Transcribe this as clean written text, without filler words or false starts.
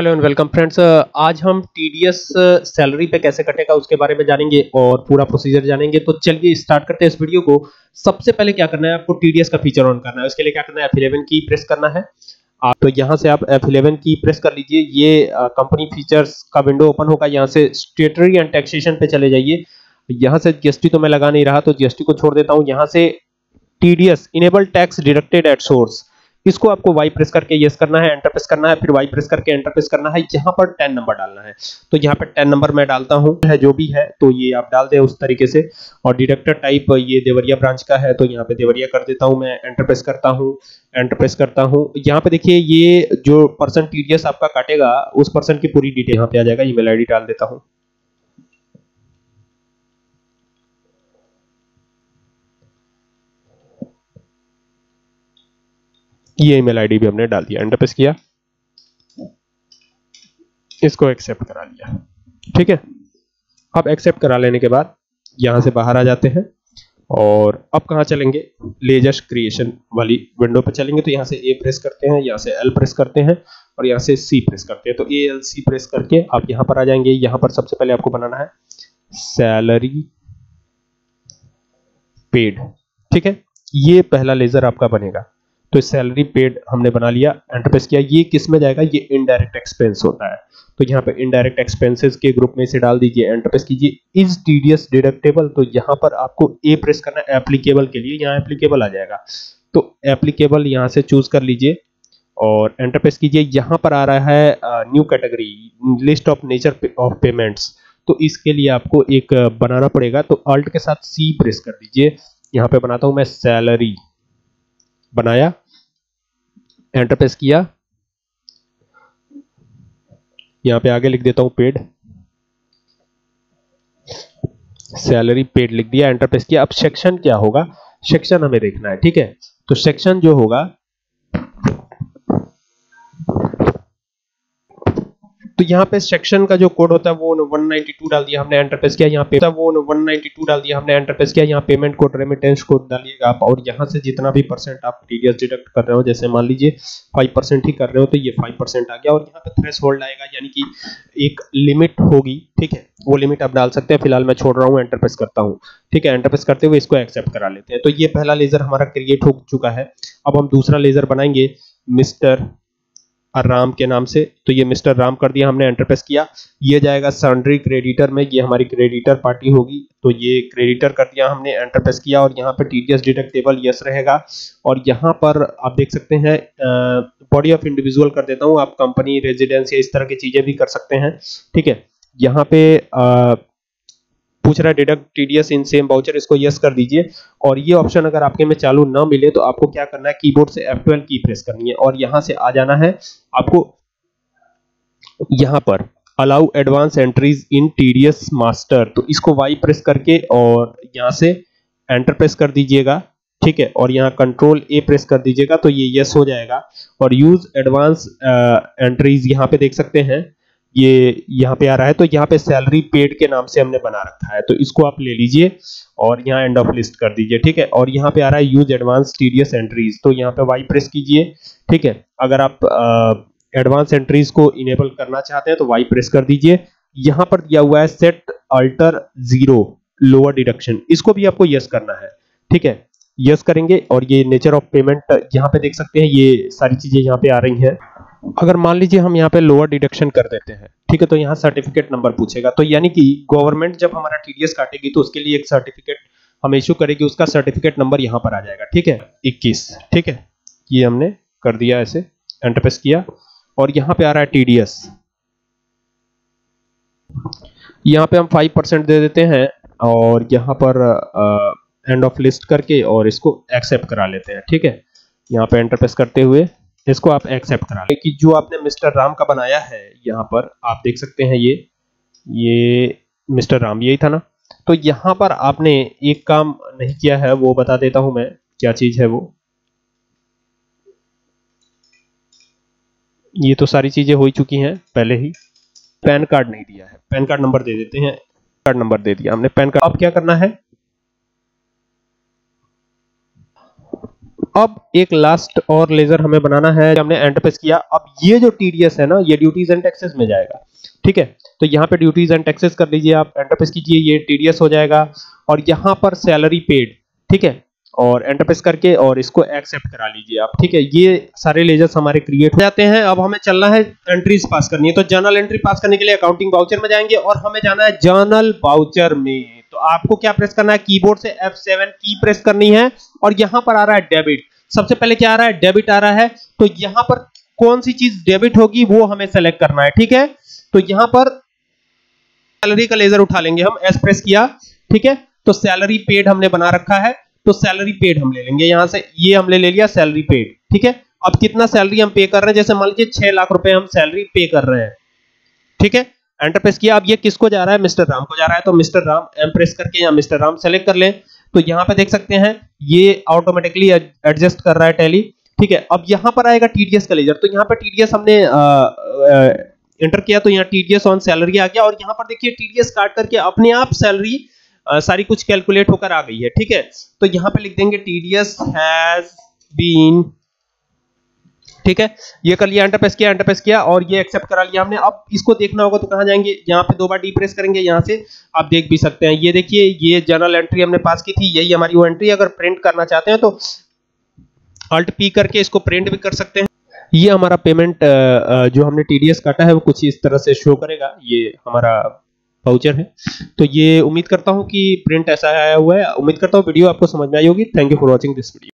Hello and welcome friends. आज हम TDS salary पे कैसे कटेगा उसके बारे में जानेंगे और पूरा प्रोसीजर जानेंगे। तो चलिए स्टार्ट करते हैं इस वीडियो को। सबसे पहले क्या करना है, आपको टीडीएस का फीचर ऑन करना है। उसके लिए क्या करना है, F11 की प्रेस करना है। आप तो यहाँ से आप F11 की प्रेस कर लीजिए। ये कंपनी फीचर्स का विंडो ओपन होगा। यहाँ से स्टेटरी एंड टैक्सेशन पे चले जाइए। यहाँ से जीएसटी तो मैं लगा नहीं रहा, तो जीएसटी को छोड़ देता हूँ। यहाँ से TDS enable tax deducted at source, इसको आपको वाई प्रेस करके यस करना है, एंटर प्रेस करना है, फिर वाई प्रेस करके एंटर प्रेस करना है। यहाँ पर 10 नंबर डालना है, तो यहाँ पर 10 नंबर मैं डालता हूँ, है जो भी है तो ये आप डाल दें उस तरीके से। और डिडक्टर टाइप ये देवरिया ब्रांच का है, तो यहाँ पे देवरिया कर देता हूँ मैं, एंटर प्रेस करता हूँ, एंटर प्रेस करता हूँ। यहाँ पे देखिए ये जो पर्सन टीडीएस आपका काटेगा उस पर्सन की पूरी डिटेल यहाँ पे आ जाएगा। ईमेल आईडी डाल देता हूँ। ये ईमेल आईडी भी हमने डाल दिया, एंटर प्रेस किया, इसको एक्सेप्ट करा लिया। ठीक है, अब एक्सेप्ट करा लेने के बाद यहां से बाहर आ जाते हैं और अब कहां चलेंगे, लेजर्स क्रिएशन वाली विंडो पे चलेंगे। तो यहां से ए प्रेस करते हैं, यहां से एल प्रेस करते हैं और यहां से सी प्रेस करते हैं। तो ए एल सी प्रेस करके आप यहां पर आ जाएंगे। यहां पर सबसे पहले आपको बनाना है सैलरी पेड। ठीक है, ये पहला लेजर आपका बनेगा। तो सैलरी पेड हमने बना लिया, एंटर प्रेस किया। ये किस में जाएगा, ये इनडायरेक्ट एक्सपेंस होता है, तो यहाँ पे इनडायरेक्ट एक्सपेंसेस के ग्रुप में इसे डाल दीजिए, एंटर प्रेस कीजिए। इज टीडीएस डिडक्टेबल, तो यहाँ पर आपको ए प्रेस करना है एप्लीकेबल के लिए। यहाँ एप्लीकेबल आ जाएगा, तो एप्लीकेबल यहाँ से चूज कर लीजिए और एंटर प्रेस कीजिए। यहाँ पर आ रहा है new category list of nature of payments, तो इसके लिए आपको एक बनाना पड़ेगा। तो अल्ट के साथ सी प्रेस कर दीजिए। यहाँ पे बनाता हूँ मैं सैलरी, बनाया, एंटर प्रेस किया। यहां पे आगे लिख देता हूं पेड, सैलरी पेड लिख दिया, एंटर प्रेस किया। अब सेक्शन क्या होगा, सेक्शन हमें देखना है। ठीक है, तो सेक्शन जो होगा, तो यहाँ पे सेक्शन का जो कोड होता है वो 192 डाल दिया हमने, एंटर प्रेस किया। यहाँ पे वो 192 डाल दिया हमने, एंटर प्रेस किया। यहाँ पेमेंट कोड, रेमिटेंस कोड डालिएगा आप, और यहाँ से जितना भी परसेंट आप टीडीएस डिडक्ट कर रहे हो, जैसे मान लीजिए 5% ही कर रहे हो, तो ये 5% आ गया। और यहाँ पे थ्रेशोल्ड आएगा, यानी कि एक लिमिट होगी। ठीक है, वो लिमिट आप डाल सकते हैं। फिलहाल मैं छोड़ रहा हूँ, एंटर प्रेस करता हूँ। ठीक है, एंटर प्रेस करते हुए इसको एक्सेप्ट करा लेते हैं। तो ये पहला लेजर हमारा क्रिएट हो चुका है। अब हम दूसरा लेजर बनाएंगे मिस्टर राम के नाम से, तो ये मिस्टर राम कर दिया हमने, एंटर प्रेस किया। ये जाएगा सन्ड्री क्रेडिटर में, ये हमारी क्रेडिटर पार्टी होगी, तो ये क्रेडिटर कर दिया हमने, एंटर प्रेस किया। और यहाँ पे टीडीएस डिडक्टेबल यस रहेगा। और यहाँ पर आप देख सकते हैं बॉडी ऑफ इंडिविजुअल कर देता हूँ। आप कंपनी, रेजिडेंस या इस तरह की चीजें भी कर सकते हैं। ठीक है, यहाँ पे पूछ रहा है deduct TDS in same voucher, इसको यस कर दीजिए। और ये ऑप्शन अगर आपके में चालू ना मिले तो आपको क्या करना है, कीबोर्ड से F12 की प्रेस करनी है और यहां से आ जाना है आपको। यहां पर allow advance entries in TDS master, तो इसको वाई प्रेस करके और यहां से एंटर प्रेस कर दीजिएगा। ठीक है, और यहाँ कंट्रोल ए प्रेस कर दीजिएगा, तो ये यस हो जाएगा। और यूज एडवांस एंट्रीज, यहाँ पे देख सकते हैं ये यहाँ पे आ रहा है, तो यहाँ पे सैलरी पेड के नाम से हमने बना रखा है, तो इसको आप ले लीजिए और यहाँ एंड ऑफ लिस्ट कर दीजिए। ठीक है, और यहाँ पे आ रहा है यूज एडवांस टीडीएस एंट्रीज, तो यहाँ पे वाई प्रेस कीजिए। ठीक है, अगर आप एडवांस एंट्रीज को इनेबल करना चाहते हैं तो वाई प्रेस कर दीजिए। यहाँ पर दिया हुआ है set alter zero lower deduction, इसको भी आपको यस करना है। ठीक है, यस करेंगे। और ये नेचर ऑफ पेमेंट यहाँ पे देख सकते हैं, ये सारी चीजें यहाँ पे आ रही हैं। अगर मान लीजिए हम यहाँ पे लोअर डिडक्शन कर देते हैं, ठीक है, तो यहाँ सर्टिफिकेट नंबर पूछेगा। तो यानी कि गवर्नमेंट जब हमारा टीडीएस काटेगी तो उसके लिए एक सर्टिफिकेट हम इश्यू करेगी, उसका सर्टिफिकेट नंबर यहाँ पर आ जाएगा। ठीक है, 21। ठीक है, ये हमने कर दिया ऐसे, एंटर प्रेस किया। और यहाँ पे आ रहा है टीडीएस, यहाँ पे हम 5% दे देते हैं और यहाँ पर एंड ऑफ लिस्ट करके और इसको एक्सेप्ट करा लेते हैं। ठीक है, यहाँ पे एंटर प्रेस करते हुए इसको आप एक्सेप्ट करा लें। कि जो आपने मिस्टर राम का बनाया है, यहाँ पर आप देख सकते हैं ये मिस्टर राम यही था ना। तो यहाँ पर आपने एक काम नहीं किया है, वो बता देता हूं मैं क्या चीज है वो। ये तो सारी चीजें हो ही चुकी हैं पहले ही। पैन कार्ड नहीं दिया है, पैन कार्ड नंबर दे देते हैं, कार्ड नंबर दे दिया हमने, पैन कार्ड। अब क्या करना है, अब एक लास्ट और लेजर हमें बनाना है, हमने एंड प्रेस किया। अब ये जो टीडीएस है ना, ये ड्यूटीज एंड टैक्सेस में जाएगा, ठीक है। तो यहाँ पे ड्यूटीज एंड टैक्सेस कर लीजिए आप, एंटर प्रेस कीजिए, ये टीडीएस हो जाएगा। और यहाँ पर सैलरी पेड, ठीक है, और एंटर प्रेस करके और इसको एक्सेप्ट करा लीजिए आप, ठीक है। ये सारे लेजर्स हमारे क्रिएट हो जाते हैं। अब हमें चलना है, एंट्रीज पास करनी है। तो जर्नल एंट्री पास करने के लिए अकाउंटिंग वाउचर में जाएंगे और हमें जाना है जर्नल वाउचर में। तो आपको क्या प्रेस करना है, कीबोर्ड से F7 की प्रेस करनी है और यहाँ पर आ रहा है डेबिट। सबसे पहले क्या आ रहा है, डेबिट आ रहा है। तो यहाँ पर कौन सी चीज डेबिट होगी वो हमें सेलेक्ट करना है, ठीक है। तो यहाँ पर सैलरी का लेजर उठा लेंगे हम, एस प्रेस किया, ठीक है। तो सैलरी पेड हमने बना रखा है, तो सैलरी पेड हम ले लेंगे यहां से, ये हमने ले लिया सैलरी पेड, ठीक है। अब कितना सैलरी हम पे कर रहे हैं, जैसे मान लीजिए 6 लाख रुपए हम सैलरी पे कर रहे हैं, ठीक है। एंटर प्रेस किया। अब ये किसको जा रहा है, मिस्टर राम को जा रहा है। तो मिस्टर राम एम प्रेस करके या मिस्टर राम सेलेक्ट कर लें, तो यहाँ पे देख सकते हैं ये ऑटोमेटिकली एडजस्ट कर रहा है टैली, ठीक है। अब यहाँ पर आएगा टीडीएस का लेजर। तो यहाँ पर टीडीएस हमने एंटर किया, तो यहाँ टीडीएस ऑन सैलरी आ गया और यहाँ पर देखिए टीडीएस काट करके अपने आप सैलरी सारी कुछ कैलकुलेट होकर आ गई है, ठीक है। तो यहां पे लिख देंगे टीडीएस हैज बीन, ठीक है। ये कर लिया, एंटर प्रेस किया, एंटर प्रेस किया और ये एक्सेप्ट करा लिया हमने। अब इसको देखना होगा तो कहां जाएंगे, यहां पे 2 बार डी प्रेस करेंगे, यहां से आप देख भी सकते हैं। ये देखिए, ये जर्नल एंट्री हमने पास की थी, यही हमारी वो एंट्री। अगर प्रिंट करना चाहते हैं तो अल्ट पी करके इसको प्रिंट भी कर सकते हैं। ये हमारा पेमेंट जो हमने टीडीएस काटा है वो कुछ इस तरह से शो करेगा, ये हमारा वाउचर है। तो ये उम्मीद करता हूँ कि प्रिंट ऐसा आया हुआ है। उम्मीद करता हूँ वीडियो आपको समझ में आई होगी। Thank you for watching this video.